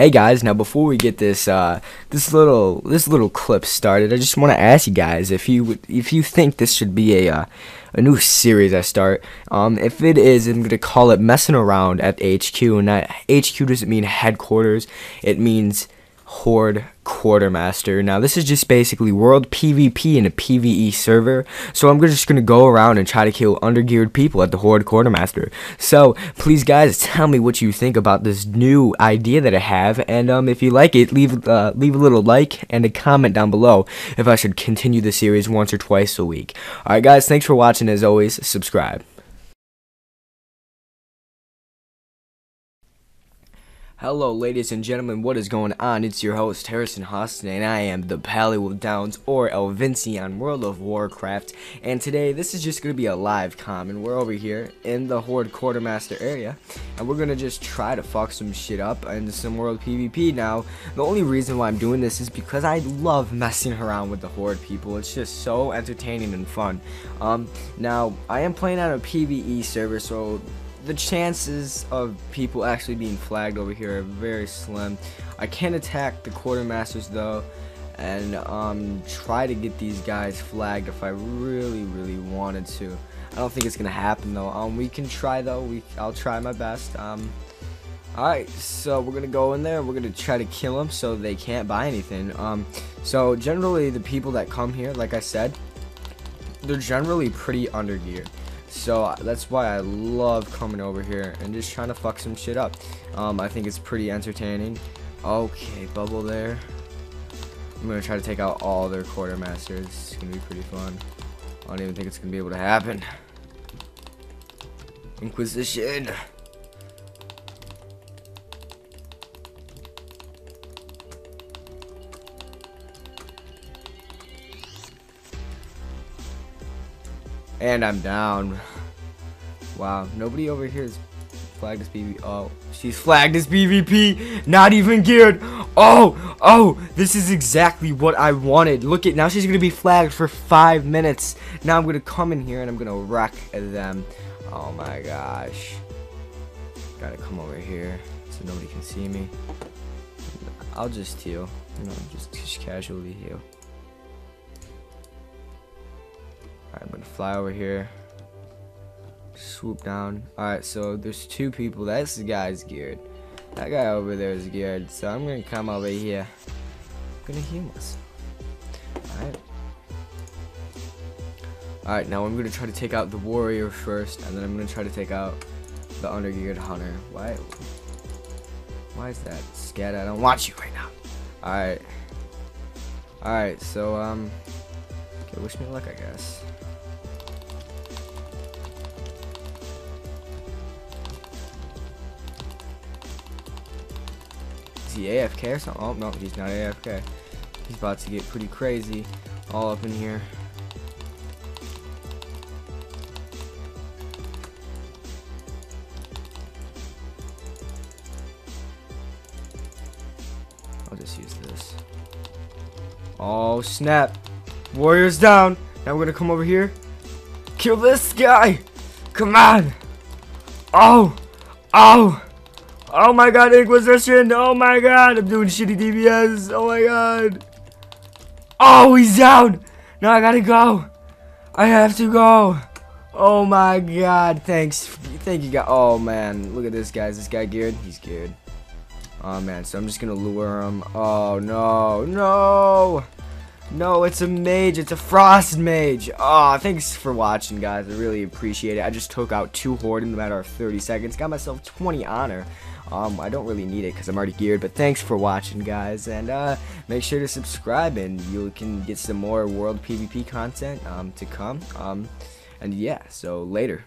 Hey guys, now before we get this this little clip started, I just want to ask you guys if you think this should be a new series I start. If it is, I'm gonna call it Messing Around at HQ, and that HQ doesn't mean headquarters. It means Horde Quartermaster. Now this is just basically world PvP in a PvE server, so I'm just gonna go around and try to kill undergeared people at the Horde Quartermaster. So please guys, tell me what you think about this new idea that I have, and if you like it, leave a little like and a comment down below if I should continue the series once or twice a week. Alright guys, thanks for watching. As always, subscribe. Hello ladies and gentlemen, what is going on? It's your host Harrison Hostin, and I am the Pally with Downs, or Elvinci on World of Warcraft, and today this is just going to be a live comm, and we're over here in the Horde Quartermaster area, and we're going to just try to fuck some shit up into some world PvP. Now, the only reason why I'm doing this is because I love messing around with the Horde people. It's just so entertaining and fun. Now, I am playing on a PvE server, so the chances of people actually being flagged over here are very slim. I can attack the quartermasters though, and try to get these guys flagged if I really wanted to. I don't think it's gonna happen though. We can try though. I'll try my best. Alright, so we're gonna go in there and we're gonna try to kill them so they can't buy anything. So generally the people that come here, like I said, they're generally pretty undergeared. So that's why I love coming over here and just trying to fuck some shit up. I think it's pretty entertaining. Okay, bubble there. I'm gonna try to take out all their quartermasters. It's gonna be pretty fun. I don't even think it's gonna be able to happen. Inquisition. And I'm down. Wow, nobody over here is flagged as PvP. Oh, she's flagged as PvP. Not even geared. Oh, this is exactly what I wanted. Look at now, she's gonna be flagged for 5 minutes. Now I'm gonna come in here and I'm gonna wreck them. Oh my gosh. Gotta come over here so nobody can see me. I'll just heal. You know, just casually heal. Alright, I'm gonna fly over here, swoop down. Alright, so there's two people. That's the guy's geared. That guy over there is geared. So I'm gonna come over here. I'm gonna heal myself. Alright. Alright, now I'm gonna try to take out the warrior first, and then I'm gonna try to take out the undergeared hunter. Why is that? Scat, I don't want you right now. Alright. Alright, so okay, wish me luck, I guess. Is he AFK or something? Oh, no, he's not AFK. He's about to get pretty crazy all up in here. I'll just use this. Oh, snap. Warrior's down. Now we're gonna come over here. Kill this guy. Come on. Oh my god, Inquisition. Oh my god, I'm doing shitty DBS. Oh my god. Oh, he's down. Now I gotta go. I have to go. Oh my god. Thanks. Thank you guys. Oh man, look at this, guys. This guy geared. He's geared. Oh man, so I'm just gonna lure him. Oh no, no. No, it's a mage. It's a frost mage. Aw, thanks for watching, guys. I really appreciate it. I just took out 2 Horde in a matter of 30 seconds. Got myself 20 honor. I don't really need it because I'm already geared. But thanks for watching, guys. And make sure to subscribe, and you can get some more world PvP content to come. And yeah, so later.